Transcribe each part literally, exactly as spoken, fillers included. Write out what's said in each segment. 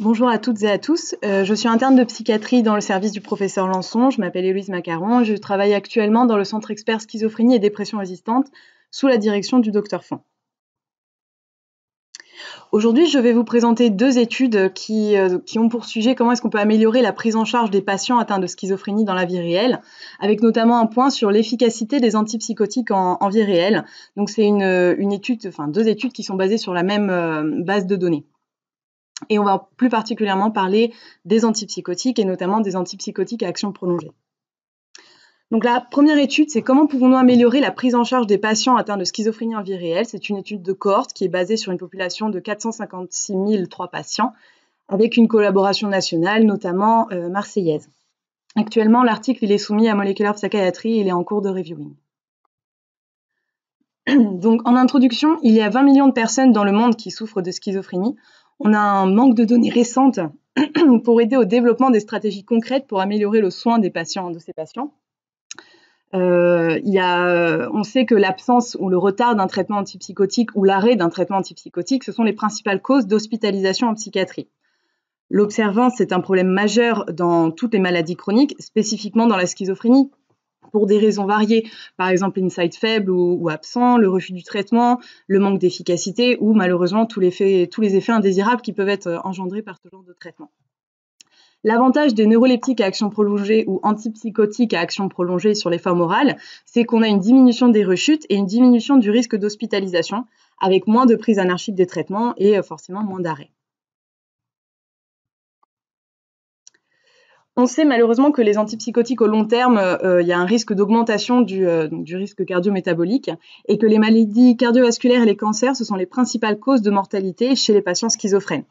Bonjour à toutes et à tous. Euh, je suis interne de psychiatrie dans le service du professeur Lançon. Je m'appelle Eloïse Macaron et je travaille actuellement dans le centre expert schizophrénie et dépression résistante sous la direction du docteur Fond. Aujourd'hui, je vais vous présenter deux études qui, euh, qui ont pour sujet comment est-ce qu'on peut améliorer la prise en charge des patients atteints de schizophrénie dans la vie réelle, avec notamment un point sur l'efficacité des antipsychotiques en, en vie réelle. Donc, c'est une, une étude, enfin, deux études qui sont basées sur la même euh, base de données. Et on va plus particulièrement parler des antipsychotiques et notamment des antipsychotiques à action prolongée. Donc la première étude, c'est comment pouvons-nous améliorer la prise en charge des patients atteints de schizophrénie en vie réelle. C'est une étude de cohorte qui est basée sur une population de quatre cent cinquante-six mille trois patients, avec une collaboration nationale, notamment euh, marseillaise. Actuellement, l'article il est soumis à Molecular Psychiatry, il est en cours de reviewing. Donc en introduction, il y a vingt millions de personnes dans le monde qui souffrent de schizophrénie. On a un manque de données récentes pour aider au développement des stratégies concrètes pour améliorer le soin des patients, de ces patients. Euh, il y a, on sait que l'absence ou le retard d'un traitement antipsychotique ou l'arrêt d'un traitement antipsychotique, ce sont les principales causes d'hospitalisation en psychiatrie. L'observance, c'est un problème majeur dans toutes les maladies chroniques, spécifiquement dans la schizophrénie, pour des raisons variées, par exemple l'insight faible ou, ou absent, le refus du traitement, le manque d'efficacité ou malheureusement tous les, faits, tous les effets indésirables qui peuvent être engendrés par ce genre de traitement. L'avantage des neuroleptiques à action prolongée ou antipsychotiques à action prolongée sur les formes orales, c'est qu'on a une diminution des rechutes et une diminution du risque d'hospitalisation, avec moins de prise anarchique des traitements et forcément moins d'arrêt. On sait malheureusement que les antipsychotiques au long terme, euh, il y a un risque d'augmentation du, euh, du risque cardio-métabolique et que les maladies cardiovasculaires et les cancers, ce sont les principales causes de mortalité chez les patients schizophrènes.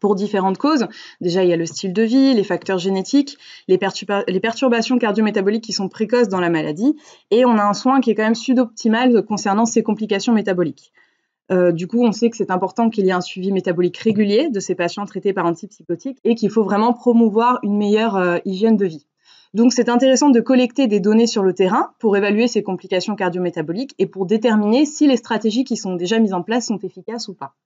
Pour différentes causes, déjà il y a le style de vie, les facteurs génétiques, les, perturba les perturbations cardio-métaboliques qui sont précoces dans la maladie, et on a un soin qui est quand même suboptimal concernant ces complications métaboliques. Euh, du coup, on sait que c'est important qu'il y ait un suivi métabolique régulier de ces patients traités par antipsychotiques et qu'il faut vraiment promouvoir une meilleure euh, hygiène de vie. Donc c'est intéressant de collecter des données sur le terrain pour évaluer ces complications cardio-métaboliques et pour déterminer si les stratégies qui sont déjà mises en place sont efficaces ou pas.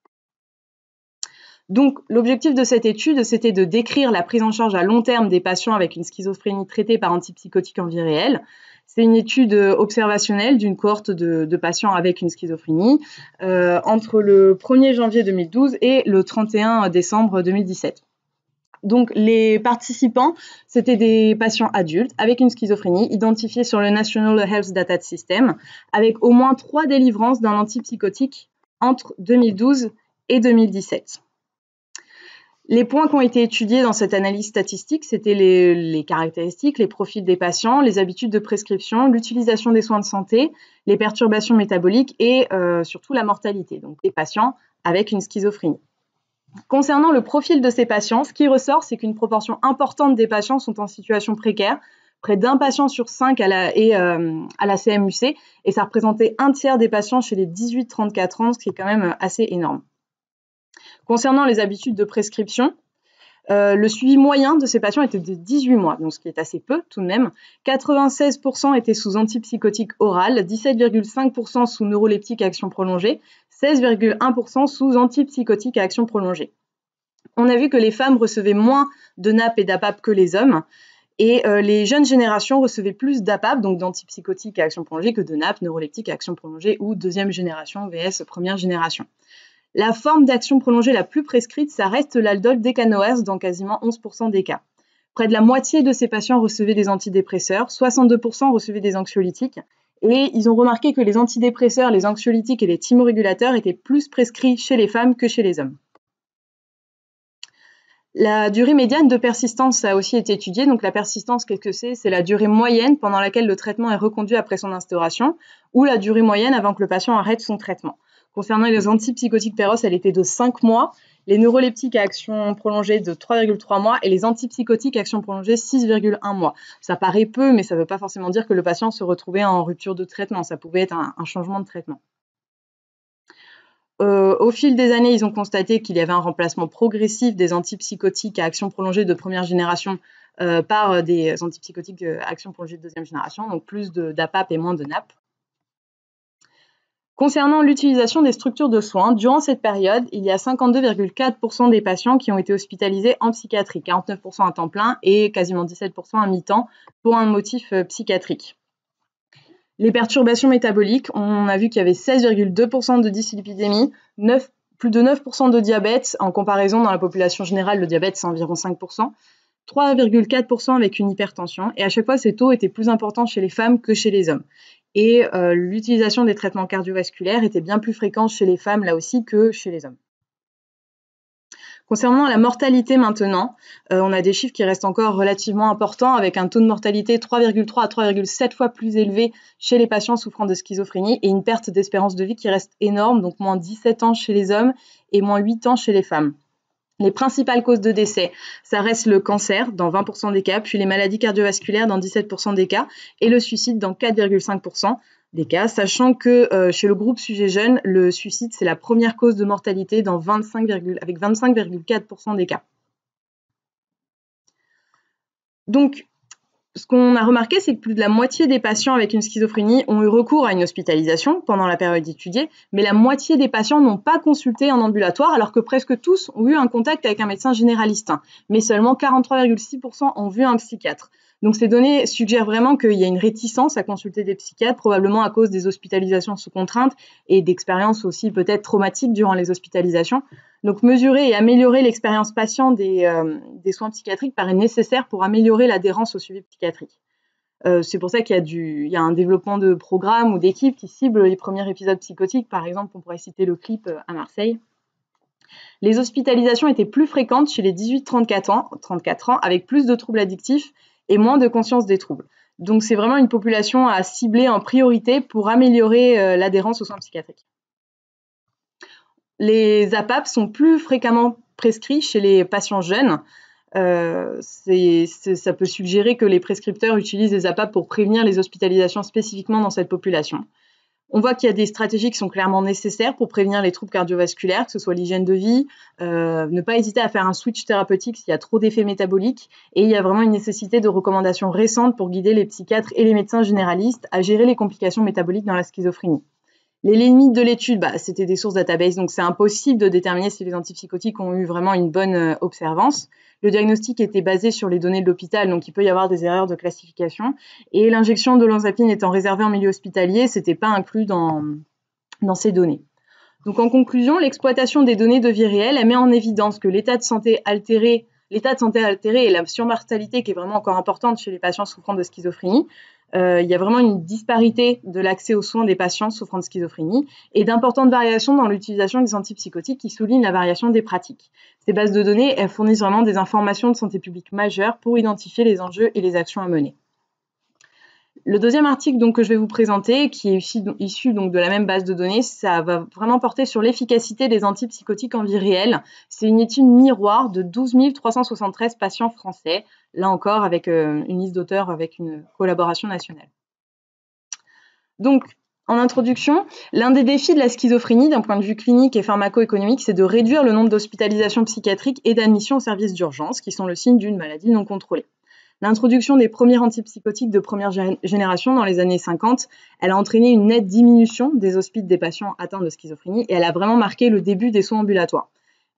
Donc, l'objectif de cette étude, c'était de décrire la prise en charge à long terme des patients avec une schizophrénie traitée par antipsychotiques en vie réelle. C'est une étude observationnelle d'une cohorte de, de patients avec une schizophrénie euh, entre le premier janvier deux mille douze et le trente et un décembre deux mille dix-sept. Donc, les participants, c'était des patients adultes avec une schizophrénie identifiés sur le National Health Data System avec au moins trois délivrances d'un antipsychotique entre deux mille douze et deux mille dix-sept. Les points qui ont été étudiés dans cette analyse statistique, c'était les, les caractéristiques, les profils des patients, les habitudes de prescription, l'utilisation des soins de santé, les perturbations métaboliques et euh, surtout la mortalité, donc les patients avec une schizophrénie. Concernant le profil de ces patients, ce qui ressort, c'est qu'une proportion importante des patients sont en situation précaire, près d'un patient sur cinq à la, et, euh, à la C M U C, et ça représentait un tiers des patients chez les dix-huit à trente-quatre ans, ce qui est quand même assez énorme. Concernant les habitudes de prescription, euh, le suivi moyen de ces patients était de dix-huit mois, donc ce qui est assez peu tout de même. quatre-vingt-seize pour cent étaient sous antipsychotiques orales, dix-sept virgule cinq pour cent sous neuroleptiques à action prolongée, seize virgule un pour cent sous antipsychotiques à action prolongée. On a vu que les femmes recevaient moins de N A P et d'A P A P que les hommes, et euh, les jeunes générations recevaient plus d'A P A P, donc d'antipsychotiques à action prolongée, que de N A P, neuroleptiques à action prolongée ou deuxième génération, V S première génération. La forme d'action prolongée la plus prescrite, ça reste l'aldol décanoerse dans quasiment onze pour cent des cas. Près de la moitié de ces patients recevaient des antidépresseurs, soixante-deux pour cent recevaient des anxiolytiques, et ils ont remarqué que les antidépresseurs, les anxiolytiques et les thymorégulateurs étaient plus prescrits chez les femmes que chez les hommes. La durée médiane de persistance a aussi été étudiée. Donc la persistance, qu'est-ce que c'est? C'est la durée moyenne pendant laquelle le traitement est reconduit après son instauration, ou la durée moyenne avant que le patient arrête son traitement. Concernant les antipsychotiques Péros, elle était de cinq mois, les neuroleptiques à action prolongée de trois virgule trois mois et les antipsychotiques à action prolongée six virgule un mois. Ça paraît peu, mais ça ne veut pas forcément dire que le patient se retrouvait en rupture de traitement. Ça pouvait être un, un changement de traitement. Euh, au fil des années, ils ont constaté qu'il y avait un remplacement progressif des antipsychotiques à action prolongée de première génération euh, par des antipsychotiques à action prolongée de deuxième génération, donc plus d'A P A P et moins de N A P. Concernant l'utilisation des structures de soins, durant cette période, il y a cinquante-deux virgule quatre pour cent des patients qui ont été hospitalisés en psychiatrie, quarante-neuf pour cent à temps plein et quasiment dix-sept pour cent à mi-temps pour un motif psychiatrique. Les perturbations métaboliques, on a vu qu'il y avait seize virgule deux pour cent de dyslipidémie, plus de neuf pour cent de diabète, en comparaison dans la population générale, le diabète c'est environ cinq pour cent, trois virgule quatre pour cent avec une hypertension, et à chaque fois ces taux étaient plus importants chez les femmes que chez les hommes. Et euh, l'utilisation des traitements cardiovasculaires était bien plus fréquente chez les femmes, là aussi, que chez les hommes. Concernant la mortalité maintenant, euh, on a des chiffres qui restent encore relativement importants, avec un taux de mortalité trois virgule trois à trois virgule sept fois plus élevé chez les patients souffrant de schizophrénie, et une perte d'espérance de vie qui reste énorme, donc moins dix-sept ans chez les hommes et moins huit ans chez les femmes. Les principales causes de décès, ça reste le cancer dans vingt pour cent des cas, puis les maladies cardiovasculaires dans dix-sept pour cent des cas et le suicide dans quatre virgule cinq pour cent des cas, sachant que euh, chez le groupe sujet jeune, le suicide c'est la première cause de mortalité dans vingt-cinq virgule quatre pour cent des cas. Donc, ce qu'on a remarqué, c'est que plus de la moitié des patients avec une schizophrénie ont eu recours à une hospitalisation pendant la période étudiée, mais la moitié des patients n'ont pas consulté en ambulatoire, alors que presque tous ont eu un contact avec un médecin généraliste, mais seulement quarante-trois virgule six pour cent ont vu un psychiatre. Donc ces données suggèrent vraiment qu'il y a une réticence à consulter des psychiatres, probablement à cause des hospitalisations sous contrainte et d'expériences aussi peut-être traumatiques durant les hospitalisations. Donc mesurer et améliorer l'expérience patient des, euh, des soins psychiatriques paraît nécessaire pour améliorer l'adhérence au suivi psychiatrique. Euh, c'est pour ça qu'il y a, du, il y a un développement de programmes ou d'équipes qui ciblent les premiers épisodes psychotiques. Par exemple, on pourrait citer le clip à Marseille. Les hospitalisations étaient plus fréquentes chez les dix-huit à trente-quatre ans, avec plus de troubles addictifs et moins de conscience des troubles. Donc c'est vraiment une population à cibler en priorité pour améliorer euh, l'adhérence aux soins psychiatriques. Les A P A P sont plus fréquemment prescrits chez les patients jeunes. Euh, c'est, c'est, ça peut suggérer que les prescripteurs utilisent les A P A P pour prévenir les hospitalisations spécifiquement dans cette population. On voit qu'il y a des stratégies qui sont clairement nécessaires pour prévenir les troubles cardiovasculaires, que ce soit l'hygiène de vie, euh, ne pas hésiter à faire un switch thérapeutique s'il y a trop d'effets métaboliques, et il y a vraiment une nécessité de recommandations récentes pour guider les psychiatres et les médecins généralistes à gérer les complications métaboliques dans la schizophrénie. Les limites de l'étude, bah, c'était des sources database, donc c'est impossible de déterminer si les antipsychotiques ont eu vraiment une bonne observance. Le diagnostic était basé sur les données de l'hôpital, donc il peut y avoir des erreurs de classification. Et l'injection de clozapine étant réservée en milieu hospitalier, ce n'était pas inclus dans, dans ces données. Donc en conclusion, l'exploitation des données de vie réelle, elle met en évidence que l'état de santé altéré, l'état de santé altéré et la surmortalité qui est vraiment encore importante chez les patients souffrant de schizophrénie, Euh, il y a vraiment une disparité de l'accès aux soins des patients souffrant de schizophrénie et d'importantes variations dans l'utilisation des antipsychotiques qui soulignent la variation des pratiques. Ces bases de données, elles fournissent vraiment des informations de santé publique majeures pour identifier les enjeux et les actions à mener. Le deuxième article donc, que je vais vous présenter, qui est issu, issu donc, de la même base de données, ça va vraiment porter sur l'efficacité des antipsychotiques en vie réelle. C'est une étude miroir de douze mille trois cent soixante-treize patients français, là encore avec euh, une liste d'auteurs avec une collaboration nationale. Donc, en introduction, l'un des défis de la schizophrénie d'un point de vue clinique et pharmaco-économique, c'est de réduire le nombre d'hospitalisations psychiatriques et d'admissions aux services d'urgence, qui sont le signe d'une maladie non contrôlée. L'introduction des premiers antipsychotiques de première génération dans les années cinquante, elle a entraîné une nette diminution des hospices des patients atteints de schizophrénie et elle a vraiment marqué le début des soins ambulatoires.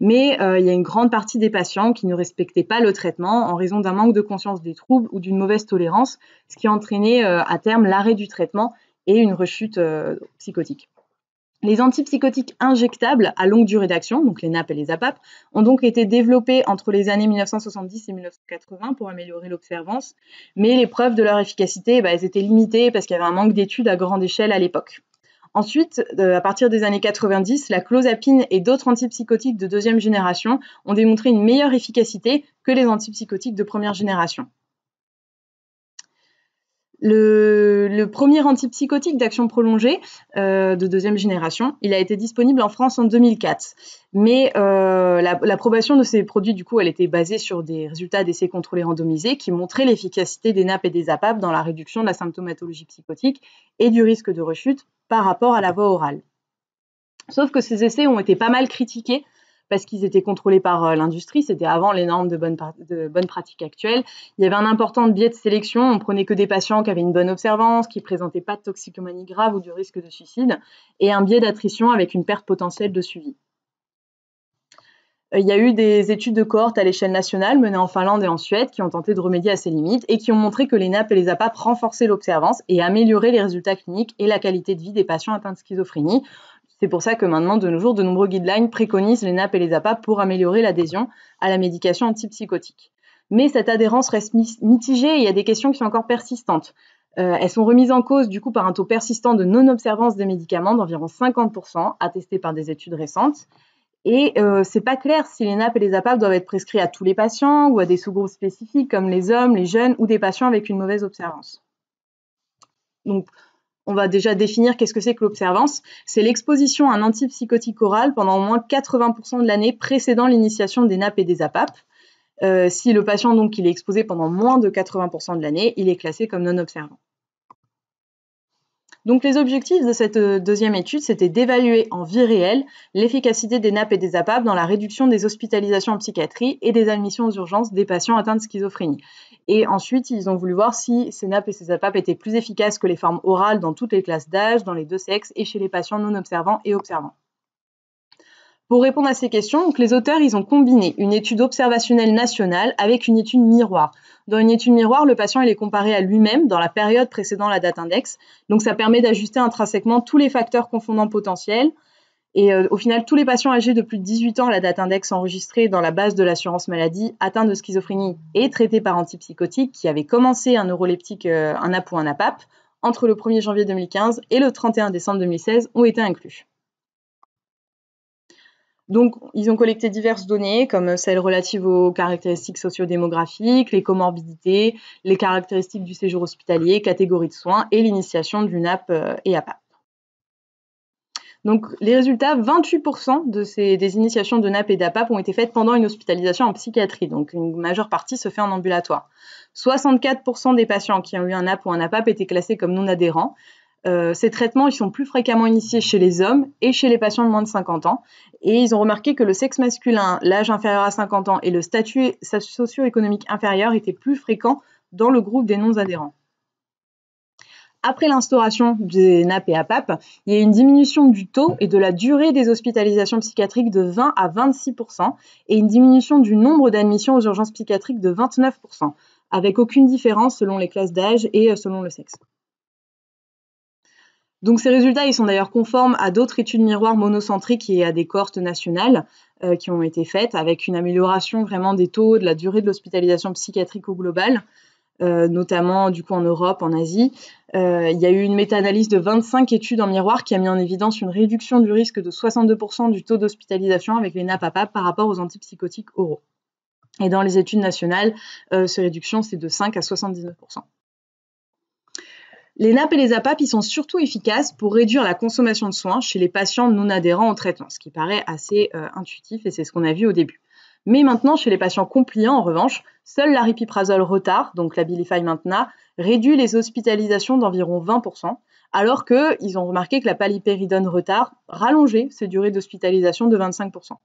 Mais euh, il y a une grande partie des patients qui ne respectaient pas le traitement en raison d'un manque de conscience des troubles ou d'une mauvaise tolérance, ce qui a entraîné euh, à terme l'arrêt du traitement et une rechute euh, psychotique. Les antipsychotiques injectables à longue durée d'action, donc les N A P et les A P A P, ont donc été développés entre les années mille neuf cent soixante-dix et mille neuf cent quatre-vingts pour améliorer l'observance, mais les preuves de leur efficacité, bah, elles étaient limitées parce qu'il y avait un manque d'études à grande échelle à l'époque. Ensuite, à partir des années quatre-vingt-dix, la clozapine et d'autres antipsychotiques de deuxième génération ont démontré une meilleure efficacité que les antipsychotiques de première génération. Le, le premier antipsychotique d'action prolongée euh, de deuxième génération, il a été disponible en France en deux mille quatre. Mais euh, la, l'approbation de ces produits, du coup, elle était basée sur des résultats d'essais contrôlés randomisés qui montraient l'efficacité des N A P et des A P A P dans la réduction de la symptomatologie psychotique et du risque de rechute par rapport à la voie orale. Sauf que ces essais ont été pas mal critiqués parce qu'ils étaient contrôlés par l'industrie, c'était avant les normes de bonnes de bonne pratiques actuelles. Il y avait un important biais de sélection, on prenait que des patients qui avaient une bonne observance, qui ne présentaient pas de toxicomanie grave ou de risque de suicide, et un biais d'attrition avec une perte potentielle de suivi. Il y a eu des études de cohorte à l'échelle nationale menées en Finlande et en Suède qui ont tenté de remédier à ces limites et qui ont montré que les N A P et les A P A P renforçaient l'observance et amélioraient les résultats cliniques et la qualité de vie des patients atteints de schizophrénie. C'est pour ça que maintenant, de nos jours, de nombreux guidelines préconisent les N A P et les A P A P pour améliorer l'adhésion à la médication antipsychotique. Mais cette adhérence reste mitigée et il y a des questions qui sont encore persistantes. Euh, elles sont remises en cause du coup par un taux persistant de non-observance des médicaments d'environ cinquante pour cent, attesté par des études récentes. Et euh, c'est pas clair si les N A P et les A P A P doivent être prescrits à tous les patients ou à des sous-groupes spécifiques comme les hommes, les jeunes ou des patients avec une mauvaise observance. Donc, on va déjà définir qu'est-ce que c'est que l'observance. C'est l'exposition à un antipsychotique oral pendant au moins quatre-vingts pour cent de l'année précédant l'initiation des N A P et des A P A P. Euh, si le patient donc il est exposé pendant moins de quatre-vingts pour cent de l'année, il est classé comme non-observant. Donc les objectifs de cette deuxième étude, c'était d'évaluer en vie réelle l'efficacité des N A P et des A P A P dans la réduction des hospitalisations en psychiatrie et des admissions aux urgences des patients atteints de schizophrénie. Et ensuite, ils ont voulu voir si ces N A P et ces A P A P étaient plus efficaces que les formes orales dans toutes les classes d'âge, dans les deux sexes et chez les patients non observants et observants. Pour répondre à ces questions, donc les auteurs ils ont combiné une étude observationnelle nationale avec une étude miroir. Dans une étude miroir, le patient il est comparé à lui-même dans la période précédant la date index. Donc ça permet d'ajuster intrinsèquement tous les facteurs confondants potentiels. Et euh, au final, tous les patients âgés de plus de dix-huit ans à la date index enregistrés dans la base de l'assurance maladie atteints de schizophrénie et traités par antipsychotiques qui avaient commencé un neuroleptique, euh, un A P ou un A P A P, entre le premier janvier deux mille quinze et le trente et un décembre deux mille seize ont été inclus. Donc, ils ont collecté diverses données, comme celles relatives aux caractéristiques sociodémographiques, les comorbidités, les caractéristiques du séjour hospitalier, catégories de soins et l'initiation du N A P et A P A P. Donc, les résultats, vingt-huit pour cent de ces, des initiations de N A P et d'A P A P ont été faites pendant une hospitalisation en psychiatrie, donc une majeure partie se fait en ambulatoire. soixante-quatre pour cent des patients qui ont eu un N A P ou un A P A P étaient classés comme non adhérents. Euh, ces traitements ils sont plus fréquemment initiés chez les hommes et chez les patients de moins de cinquante ans. Et ils ont remarqué que le sexe masculin, l'âge inférieur à cinquante ans et le statut socio-économique inférieur étaient plus fréquents dans le groupe des non-adhérents. Après l'instauration des N A P et A P A P, il y a une diminution du taux et de la durée des hospitalisations psychiatriques de vingt à vingt-six pour cent et une diminution du nombre d'admissions aux urgences psychiatriques de vingt-neuf pour cent, avec aucune différence selon les classes d'âge et selon le sexe. Donc ces résultats, ils sont d'ailleurs conformes à d'autres études miroirs monocentriques et à des cohortes nationales euh, qui ont été faites avec une amélioration vraiment des taux, de la durée de l'hospitalisation psychiatrique au global, euh, notamment du coup en Europe, en Asie. Euh, il y a eu une méta-analyse de vingt-cinq études en miroir qui a mis en évidence une réduction du risque de soixante-deux pour cent du taux d'hospitalisation avec les N A P A P par rapport aux antipsychotiques oraux. Et dans les études nationales, euh, cette réduction, c'est de cinq à soixante-dix-neuf pour cent. Les N A P et les A P A P ils sont surtout efficaces pour réduire la consommation de soins chez les patients non adhérents au traitement, ce qui paraît assez euh, intuitif et c'est ce qu'on a vu au début. Mais maintenant, chez les patients compliants, en revanche, seul l'aripiprazole retard, donc l'Abilify Maintena, réduit les hospitalisations d'environ vingt pour cent, alors qu'ils ont remarqué que la palipéridone retard rallongeait ses durées d'hospitalisation de vingt-cinq pour cent.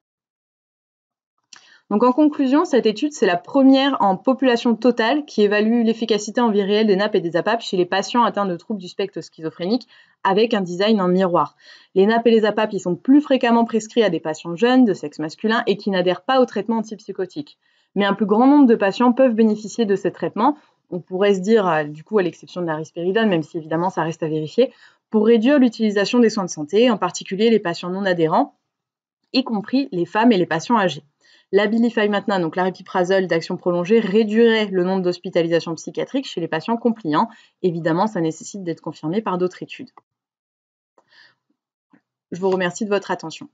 Donc en conclusion, cette étude, c'est la première en population totale qui évalue l'efficacité en vie réelle des N A P et des A P A P chez les patients atteints de troubles du spectre schizophrénique avec un design en miroir. Les N A P et les A P A P ils sont plus fréquemment prescrits à des patients jeunes, de sexe masculin et qui n'adhèrent pas au traitement antipsychotique. Mais un plus grand nombre de patients peuvent bénéficier de ces traitements, on pourrait se dire du coup à l'exception de la rispéridone, même si évidemment ça reste à vérifier, pour réduire l'utilisation des soins de santé, en particulier les patients non adhérents, y compris les femmes et les patients âgés. L'Abilify Maintena, donc l'aripiprazole d'action prolongée, réduirait le nombre d'hospitalisations psychiatriques chez les patients compliants. Évidemment, ça nécessite d'être confirmé par d'autres études. Je vous remercie de votre attention.